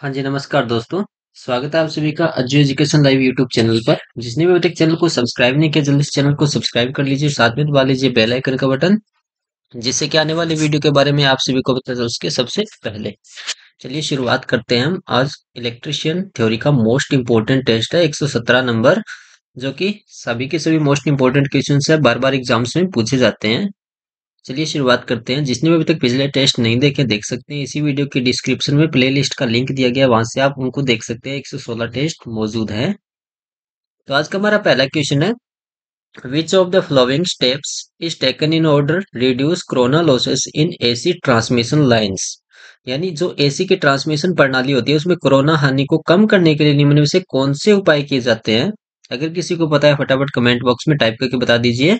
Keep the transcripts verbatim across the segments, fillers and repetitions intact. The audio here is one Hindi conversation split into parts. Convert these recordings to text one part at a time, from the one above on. हाँ जी, नमस्कार दोस्तों। स्वागत है आप सभी का Ajay education live YouTube channel पर। जिसने भी अभी तक चैनल को सब्सक्राइब नहीं किया, जल्दी इस चैनल को सब्सक्राइब कर लीजिए। साथ में दबा लीजिए बेल आइकन का बटन, जिससे कि आने वाले वीडियो के बारे में आप सभी को पता चल सके सबसे पहले। चलिए शुरुआत करते हैं। हम आज इलेक्ट्रिशियन थ्योरी का मोस्ट इम्पोर्टेंट टेस्ट है एक सौ सत्रह नंबर, जो कि सभी के सभी मोस्ट इम्पोर्टेंट क्वेश्चन है, बार बार एग्जाम्स में पूछे जाते हैं। चलिए शुरुआत करते हैं। जिसने भी अभी तक पिछले टेस्ट नहीं देखे, देख सकते हैं। इसी वीडियो के डिस्क्रिप्शन में प्लेलिस्ट का लिंक दिया गया, वहां से आप उनको देख सकते हैं। एक सौ सोलह टेस्ट मौजूद हैं। तो आज का हमारा पहला क्वेश्चन है, which of the following steps is taken in order reduce corona losses in AC transmission lines. यानी जो एसी की ट्रांसमिशन प्रणाली होती है, उसमें कोरोना हानि को कम करने के लिए निम्न में से कौन से उपाय किए जाते हैं। अगर किसी को पता है फटाफट कमेंट बॉक्स में टाइप करके बता दीजिए।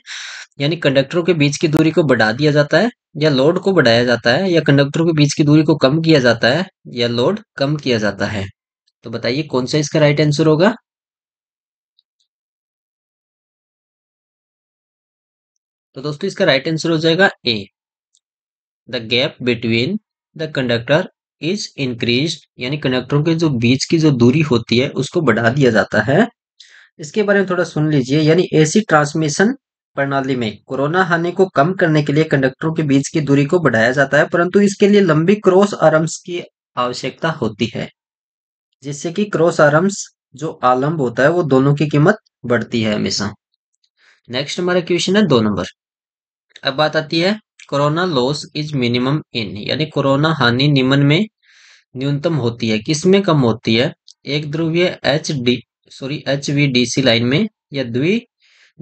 यानी कंडक्टरों के बीच की दूरी को बढ़ा दिया जाता है, या लोड को बढ़ाया जाता है, या कंडक्टरों के बीच की दूरी को कम किया जाता है, या लोड कम किया जाता है। तो बताइए कौन सा इसका राइट आंसर होगा। तो दोस्तों इसका राइट आंसर हो जाएगा A, the gap between the conductor is increase. यानी कंडक्टरों के जो बीच की जो दूरी होती है उसको बढ़ा दिया जाता है। इसके बारे में थोड़ा सुन लीजिए। यानी एसी ट्रांसमिशन प्रणाली में कोरोना हानि को कम करने के लिए कंडक्टरों के बीच की दूरी को बढ़ाया जाता है, परंतु इसके लिए लंबी क्रॉस आर्म्स की आवश्यकता होती है, जिससे कि क्रॉस आर्म्स जो आलम्ब होता है वो दोनों की कीमत बढ़ती है हमेशा। नेक्स्ट हमारा क्वेश्चन है दो नंबर। अब बात आती है corona loss is minimum in. यानी कोरोना हानि निम्न में न्यूनतम होती है। किसमें कम होती है? एक ध्रुवीय H D sorry H V D C line में, या द्वि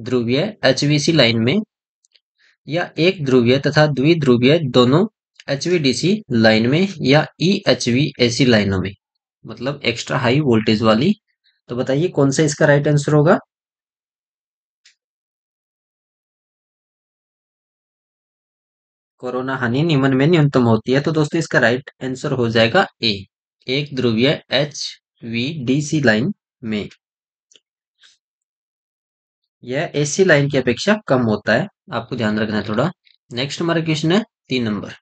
ध्रुवीय एचवीसी लाइन में, या एक ध्रुवीय तथा द्विध्रुवीय दोनों एचवीडीसी लाइन में, या ईएचवीएसी लाइनों में, मतलब एक्स्ट्रा हाई वोल्टेज वाली। तो बताइए कौन सा इसका राइट आंसर होगा। कोरोना हानि निम्न में न्यूनतम होती है। तो दोस्तों इसका राइट आंसर हो जाएगा ए, एक ध्रुवीय एचवीडीसी लाइन में। यह एसी लाइन की अपेक्षा कम होता है, आपको ध्यान रखना है थोड़ा। नेक्स्ट हमारा क्वेश्चन है तीन नंबर।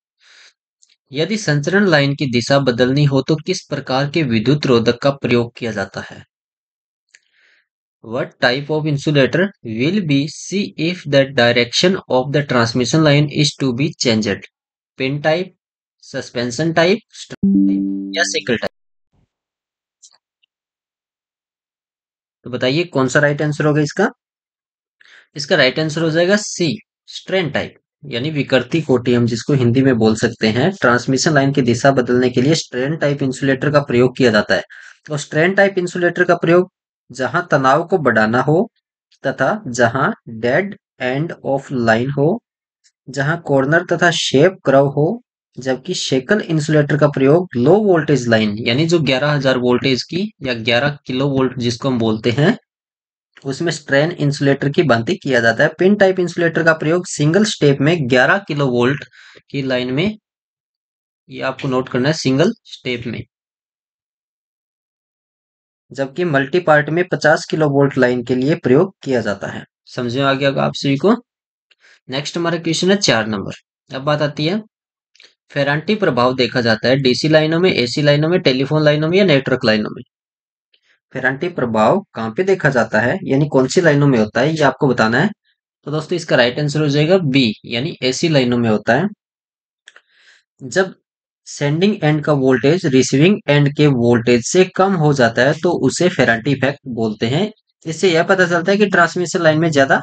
यदि संचरण लाइन की दिशा बदलनी हो तो किस प्रकार के विद्युत रोधक का प्रयोग किया जाता है। What type of insulator will be see if the direction of the transmission line is to be changed. Pin type, suspension type, strip type, या सिकल टाइप। तो बताइए कौन सा राइट आंसर होगा इसका। इसका राइट आंसर हो जाएगा सी, स्ट्रेन टाइप। यानी विकृति कोटि, हम जिसको हिंदी में बोल सकते हैं। ट्रांसमिशन लाइन की दिशा बदलने के लिए स्ट्रेन टाइप इंसुलेटर का प्रयोग किया जाता है। और स्ट्रेन टाइप इंसुलेटर का प्रयोग जहां तनाव को बढ़ाना हो, तथा जहां डेड एंड ऑफ लाइन हो, जहां कॉर्नर तथा शेप कर्व हो। जबकि शेकल इंसुलेटर का प्रयोग लो वोल्टेज लाइन, यानी जो ग्यारह हजार वोल्टेज की या ग्यारह किलो वोल्ट जिसको हम बोलते हैं, उसमें स्ट्रेन इंसुलेटर की भांति किया जाता है। पिन टाइप इंसुलेटर का प्रयोग सिंगल स्टेप में ग्यारह किलो वोल्ट की लाइन में, ये आपको नोट करना है, सिंगल स्टेप में। जबकि मल्टी पार्ट में पचास किलो वोल्ट लाइन के लिए प्रयोग किया जाता है। समझ में आ गया आप सभी को। नेक्स्ट हमारा क्वेश्चन है चार नंबर। अब बात आती है फेरांटी प्रभाव देखा जाता है डीसी लाइनों में, एसी लाइनों में, टेलीफोन लाइनों में, या नेटवर्क लाइनों में। फेरांटी प्रभाव कहाँ पे देखा जाता है, यानी कौन सी लाइनों में होता है, ये आपको बताना है। तो दोस्तों इसका राइट आंसर हो जाएगा बी, यानी एसी लाइनों में होता है। जब सेंडिंग एंड का वोल्टेज रिसीविंग एंड के वोल्टेज से कम हो जाता है तो उसे फेरांटी इफेक्ट बोलते हैं। इससे यह पता चलता है कि ट्रांसमिशन लाइन में ज्यादा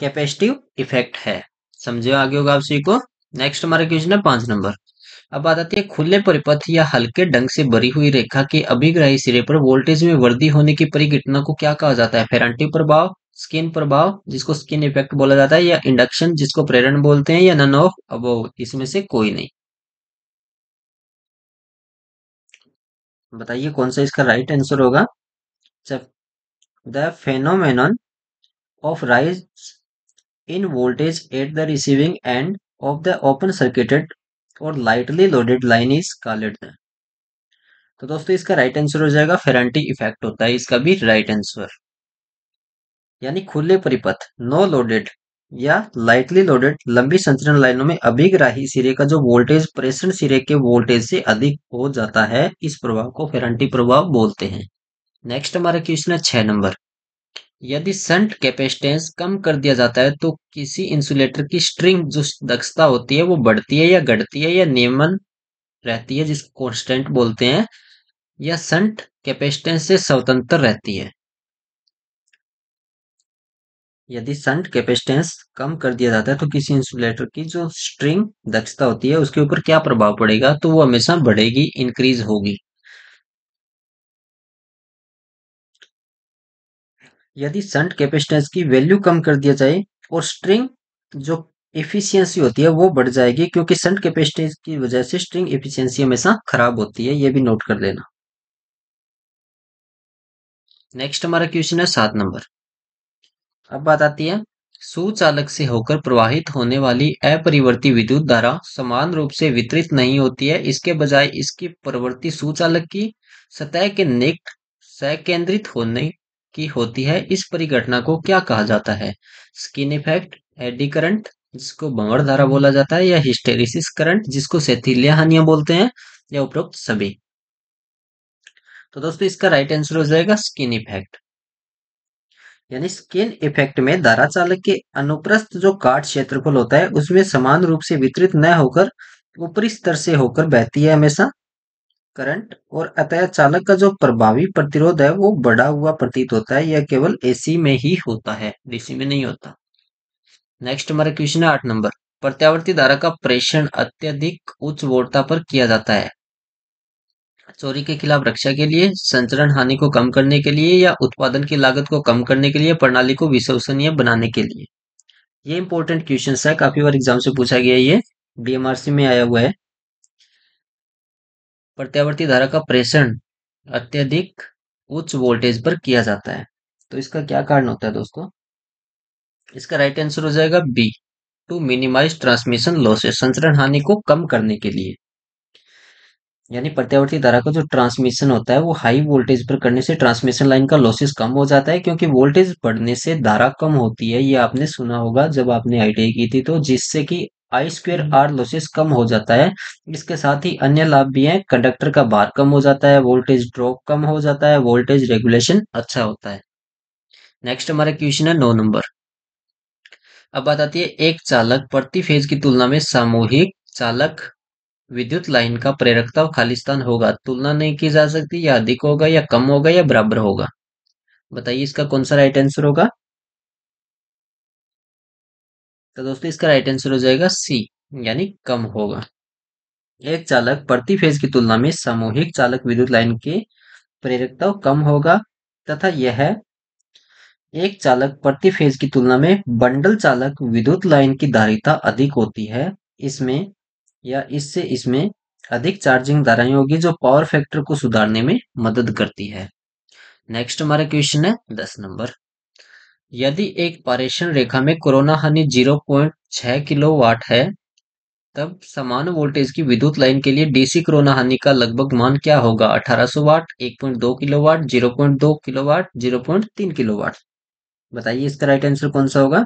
कैपेसिटिव इफेक्ट है। समझे आगे होगा आप सभी को। नेक्स्ट हमारा क्वेश्चन है पांच नंबर। अब बात आती है खुले परिपथ या हल्के ढंग से भरी हुई रेखा के अभिग्राही सिरे पर वोल्टेज में वृद्धि होने की परिघटना को क्या कहा जाता है। फेरांटी प्रभाव, स्किन प्रभाव जिसको स्किन इफेक्ट बोला जाता है, या इंडक्शन जिसको प्रेरण बोलते हैं, या नन ऑफ अबव, इसमें से कोई नहीं। बताइए कौन सा इसका राइट आंसर होगा। The phenomenon of rise in voltage at the receiving end of the open circuited और lightly loaded line is called. तो दोस्तों इसका राइट आंसर हो जाएगा फेरांटी इफेक्ट होता है इसका भी राइट आंसर। यानी खुले परिपथ नो लोडेड या लाइटली लोडेड लंबी संचरण लाइनों में अभिग्राही सिरे का जो वोल्टेज प्रेषण सिरे के वोल्टेज से अधिक हो जाता है, इस प्रभाव को फेरांटी प्रभाव बोलते हैं। नेक्स्ट हमारा क्वेश्चन है छह नंबर, यदि शंट कैपेसिटेंस कम कर दिया जाता है तो किसी इंसुलेटर की स्ट्रिंग जो दक्षता होती है वो बढ़ती है या घटती है या नियमन रहती है, जिसको कॉन्स्टेंट बोलते हैं, या शंट कैपेसिटेंस से स्वतंत्र रहती है। यदि शंट कैपेसिटेंस कम कर दिया जाता है तो किसी इंसुलेटर की जो स्ट्रिंग दक्षता होती है उसके ऊपर क्या प्रभाव पड़ेगा, तो वो हमेशा बढ़ेगी, इंक्रीज होगी। यदि शंट कैपेसिटेंस की वैल्यू कम कर दिया जाए और स्ट्रिंग जो एफिशिएंसी होती है वो बढ़ जाएगी, क्योंकि शंट कैपेसिटेंस की वजह से स्ट्रिंग एफिशिएंसी हमेशा खराब होती है, ये भी नोट कर लेना। नेक्स्ट हमारा क्वेश्चन है सात नंबर, अब बात आती है सुचालक से होकर प्रवाहित होने वाली अपरिवर्ती विद्युत धारा समान रूप से वितरित नहीं होती है, इसके बजाय इसकी प्रवृत्ति सुचालक की सतह के निकट संकेंद्रित होने की होती है, इस परिघटना को क्या कहा जाता है? स्किन इफेक्ट, एडी करंट जिसको भंवर धारा बोला जाता है, या हिस्टेरिसिस करंट जिसको शैथिल्य हानियां बोलते हैं, या उपरोक्त सभी। तो दोस्तों इसका राइट आंसर हो जाएगा स्किन इफेक्ट, यानी स्किन इफेक्ट में धारा चालक के अनुप्रस्थ जो काट क्षेत्रफल होता है उसमें समान रूप से वितरित न होकर ऊपरी स्तर से होकर बहती है हमेशा करंट, और अतः चालक का जो प्रभावी प्रतिरोध है वो बढ़ा हुआ प्रतीत होता है। यह केवल एसी में ही होता है, डीसी में नहीं होता। नेक्स्ट हमारा क्वेश्चन है आठ नंबर, प्रत्यावर्ती धारा का प्रेषण अत्यधिक उच्च वोल्टता पर किया जाता है, चोरी के खिलाफ रक्षा के लिए, संचरण हानि को कम करने के लिए, या उत्पादन की लागत को कम करने के लिए, प्रणाली को विश्वसनीय बनाने के लिए। ये इंपॉर्टेंट क्वेश्चन है, काफी बार एग्जाम से पूछा गया, ये डीएमआरसी में आया हुआ है। प्रत्यावर्ती धारा का प्रेषण अत्यधिक उच्च वोल्टेज पर किया जाता है, तो इसका क्या कारण होता है दोस्तों? इसका राइट आंसर हो जाएगा B, to minimize transmission losses, संचरण हानि को कम करने के लिए। यानी प्रत्यावर्ती धारा का जो ट्रांसमिशन होता है वो हाई वोल्टेज पर करने से ट्रांसमिशन लाइन का लॉसेस कम हो जाता है, क्योंकि वोल्टेज बढ़ने से धारा कम होती है। ये आपने सुना होगा जब आपने आईटीआई की थी, तो जिससे कि आई स्क्वेयर आर लॉसेस कम हो जाता है। इसके साथ ही अन्य लाभ भी हैं, कंडक्टर का भार कम हो जाता है, वोल्टेज ड्रॉप कम हो जाता है, वोल्टेज रेगुलेशन अच्छा होता है। नेक्स्ट हमारा क्वेश्चन है नौ नंबर, अब बात आती है एक चालक प्रति फेज की तुलना में सामूहिक चालक विद्युत लाइन का प्रेरकता खाली स्थान होगा, तुलना नहीं की जा सकती, या अधिक होगा या कम होगा या बराबर होगा। बताइए इसका कौन सा राइट आंसर होगा? तो दोस्तों इसका राइट आंसर हो जाएगा सी, यानी कम होगा। एक चालक प्रति फेज की तुलना में सामूहिक चालक विद्युत लाइन के प्रेरकता कम होगा, तथा यह एक चालक प्रति फेज की तुलना में बंडल चालक विद्युत लाइन की धारिता अधिक होती है, इसमें या इससे इसमें अधिक चार्जिंग धाराएं होगी जो पावर फैक्टर को सुधारने में मदद करती है। नेक्स्ट हमारा क्वेश्चन है दस नंबर, यदि एक पारेषण रेखा में कोरोना हानि zero point six kilowatt है, तब समान वोल्टेज की विद्युत लाइन के लिए डीसी कोरोना हानि का लगभग मान क्या होगा? अठारह सौ वाट, एक पॉइंट दो किलो वाट, ज़ीरो पॉइंट दो किलो वाट, ज़ीरो पॉइंट तीन किलो वाट। बताइए इसका राइट आंसर कौन सा होगा?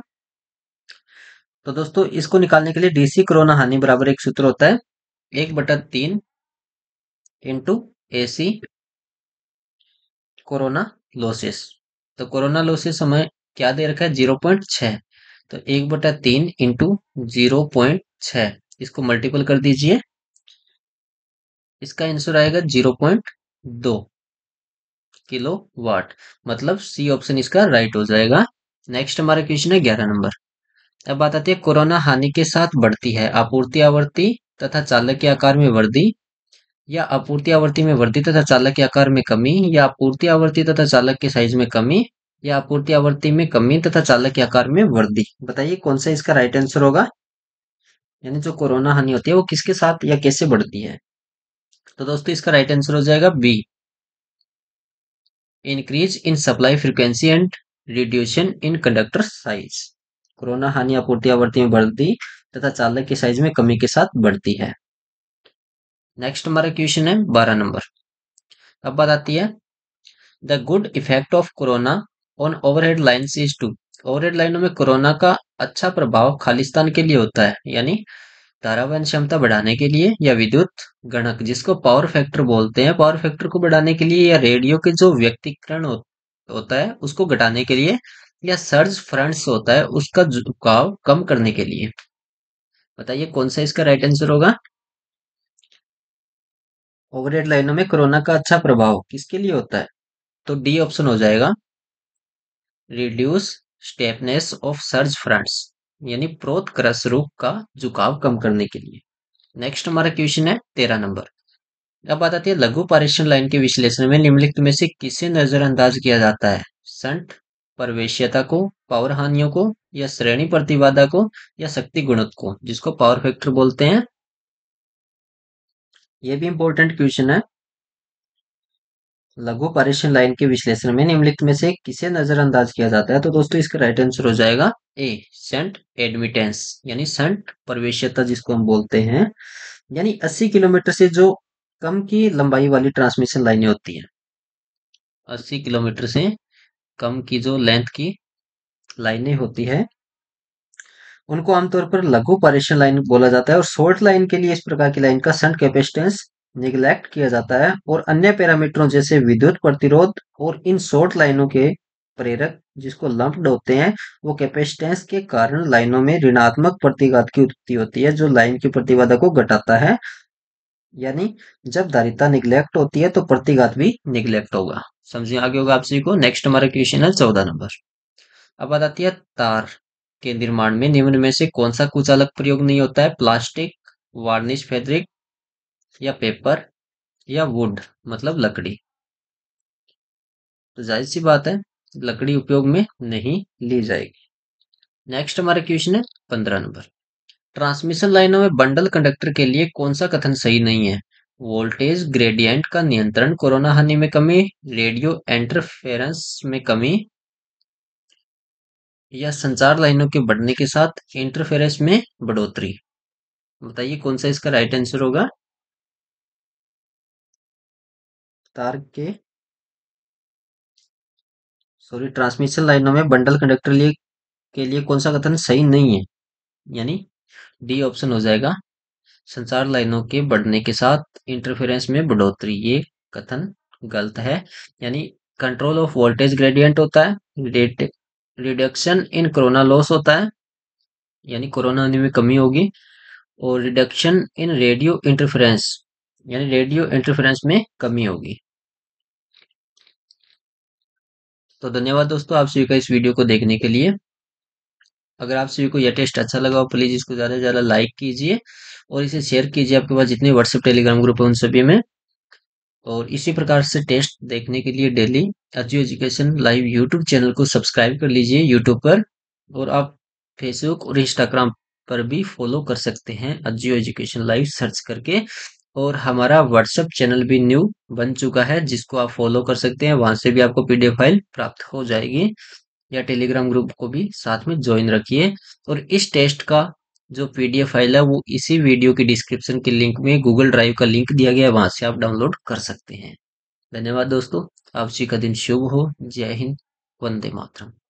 तो दोस्तों इसको निकालने के लिए डीसी कोरोना हानि बराबर एक सूत्र होता है, एक बटा तीन इंटू एसी कोरोना लॉसेस। तो कोरोना लॉसेस हमें क्या दे रखा है? ज़ीरो पॉइंट सिक्स, तो एक बटा तीन इंटू ज़ीरो पॉइंट सिक्स, इसको मल्टीपल कर दीजिए, इसका आंसर आएगा ज़ीरो पॉइंट दो किलो वाट, मतलब सी ऑप्शन इसका राइट हो जाएगा। नेक्स्ट हमारा क्वेश्चन है ग्यारह नंबर, अब बात आती है कोरोना हानि के साथ बढ़ती है आपूर्ति आवृत्ति तथा चालक के आकार में वृद्धि, या आपूर्ति आवृत्ति में वृद्धि तथा चालक के आकार में कमी, या आपूर्ति आवृत्ति तथा चालक के साइज में कमी, या आपूर्ति आवृत्ति में कमी तथा चालक के आकार में वृद्धि। बताइए कौन सा इसका राइट आंसर होगा? यानी जो कोरोना हानि होती है वो किसके साथ या कैसे बढ़ती है? तो दोस्तों इसका राइट आंसर हो जाएगा B, increase in supply frequency and reduction in conductor size. Corona हानि आपूर्ति आवृत्ति में बढ़ती तथा चालक के साइज में कमी के साथ बढ़ती है। नेक्स्ट हमारा क्वेश्चन है बारह नंबर, अब बात आती है the good effect of corona on overhead lines is to overhead लाइनों में कोरोना का अच्छा प्रभाव खालिस्तान के लिए होता है, यानी धारावहन क्षमता बढ़ाने के लिए या विद्युत गणक जिसको पावर फैक्टर बोलते हैं, पावर फैक्टर को बढ़ाने के लिए या रेडियो के जो व्यक्तिकरण हो, होता है उसको घटाने के लिए या सर्ज फ्रंट्स होता है उसका झुकाव कम करने के लिए। बताइए कौन सा इसका राइट आंसर होगा। ओवरहेड लाइनों में कोरोना का अच्छा प्रभाव किसके लिए होता है, तो डी ऑप्शन हो जाएगा, reduce steepness of surge fronts, यानी प्रोत क्रस रूप का झुकाव कम करने के लिए। नेक्स्ट हमारा क्वेश्चन है तेरह नंबर। अब बात आती है लघु पारेषण लाइन के विश्लेषण में निम्नलिखित में से किसे नजरअंदाज किया जाता है, संट प्रवेश्यता को, पावर हानियों को, या श्रेणी प्रतिबाधा को, या शक्ति गुणक को जिसको पावर फैक्टर बोलते हैं। यह भी इंपॉर्टेंट क्वेश्चन है। लघु पारेषण लाइन के विश्लेषण में निम्नलिखित में से किसे नजरअंदाज किया जाता है, तो दोस्तों इसका राइट आंसर हो जाएगा ए, शंट एडमिटेंस, यानी शंट प्रवेश्यता जिसको हम बोलते हैं, यानी अस्सी किलोमीटर से जो कम की लंबाई वाली ट्रांसमिशन लाइनें होती हैं, अस्सी किलोमीटर से कम की जो लेंथ की लाइनें होती है उनको आमतौर पर लघु पारेषण लाइन बोला जाता है। और शॉर्ट लाइन के लिए इस प्रकार की लाइन का शंट कैपेसिटेंस निगलेक्ट किया जाता है और अन्य पैरामीटरों जैसे विद्युत प्रतिरोध और इन शॉर्ट लाइनों के प्रेरक जिसको लंप्ड होते हैं वो कैपेसिटेंस के कारण लाइनों में ऋणात्मक प्रतिघात की उत्पत्ति होती है जो लाइन की प्रतिबाधा को घटाता है, यानी जब धारिता निगलेक्ट होती है तो प्रतिघात भी निगलेक्ट होगा। समझिए आगे होगा आप सभी को। नेक्स्ट हमारा क्वेश्चन है चौदह नंबर। अब बात आती है तार के निर्माण में निम्न में से कौन सा कुचालक प्रयोग नहीं होता है, प्लास्टिक, वार्निश फैब्रिक, या पेपर, या वुड मतलब लकड़ी। तो जाहिर सी बात है लकड़ी उपयोग में नहीं ली जाएगी। नेक्स्ट हमारा क्वेश्चन है पंद्रह नंबर। ट्रांसमिशन लाइनों में बंडल कंडक्टर के लिए कौन सा कथन सही नहीं है, वोल्टेज ग्रेडियंट का नियंत्रण, कोरोना हानि में कमी, रेडियो इंटरफेरेंस में कमी, या संचार लाइनों के बढ़ने के साथ इंटरफेरेंस में बढ़ोतरी। बताइए कौन सा इसका राइट आंसर होगा। तार के सॉरी ट्रांसमिशन लाइनों में बंडल कंडक्टर लिए के लिए कौन सा कथन सही नहीं है, यानी डी ऑप्शन हो जाएगा, संचार लाइनों के बढ़ने के साथ इंटरफेरेंस में बढ़ोतरी। ये कथन गलत है, यानी कंट्रोल ऑफ वोल्टेज ग्रेडियंट होता है, रिडक्शन इन कोरोना लॉस होता है, यानी कोरोना हानि में कमी होगी, और रिडक्शन इन रेडियो इंटरफेरेंस, यानी रेडियो इंटरफेरेंस में कमी होगी। तो धन्यवाद दोस्तों आप सभी का इस वीडियो को देखने के लिए। अगर आप सभी को यह टेस्ट अच्छा लगा हो प्लीज इसको ज़्यादा से ज़्यादा लाइक कीजिए और इसे शेयर कीजिए आपके पास जितने व्हाट्सएप टेलीग्राम ग्रुप है उन सभी में। और इसी प्रकार से टेस्ट देखने के लिए daily Ajay education live YouTube channel को सब्सक्राइब कर लीजिए यूट्यूब पर, और आप फेसबुक और इंस्टाग्राम पर भी फॉलो कर सकते हैं अजय एजुकेशन लाइव सर्च करके। और हमारा व्हाट्सएप चैनल भी न्यू बन चुका है जिसको आप फॉलो कर सकते हैं, वहां से भी आपको पीडीएफ फाइल प्राप्त हो जाएगी, या टेलीग्राम ग्रुप को भी साथ में ज्वाइन रखिए। और इस टेस्ट का जो पीडीएफ फाइल है वो इसी वीडियो की डिस्क्रिप्शन के लिंक में गूगल ड्राइव का लिंक दिया गया है, वहां से आप डाउनलोड कर सकते हैं। धन्यवाद दोस्तों, आप सभी का दिन शुभ हो। जय हिंद, वंदे मातरम।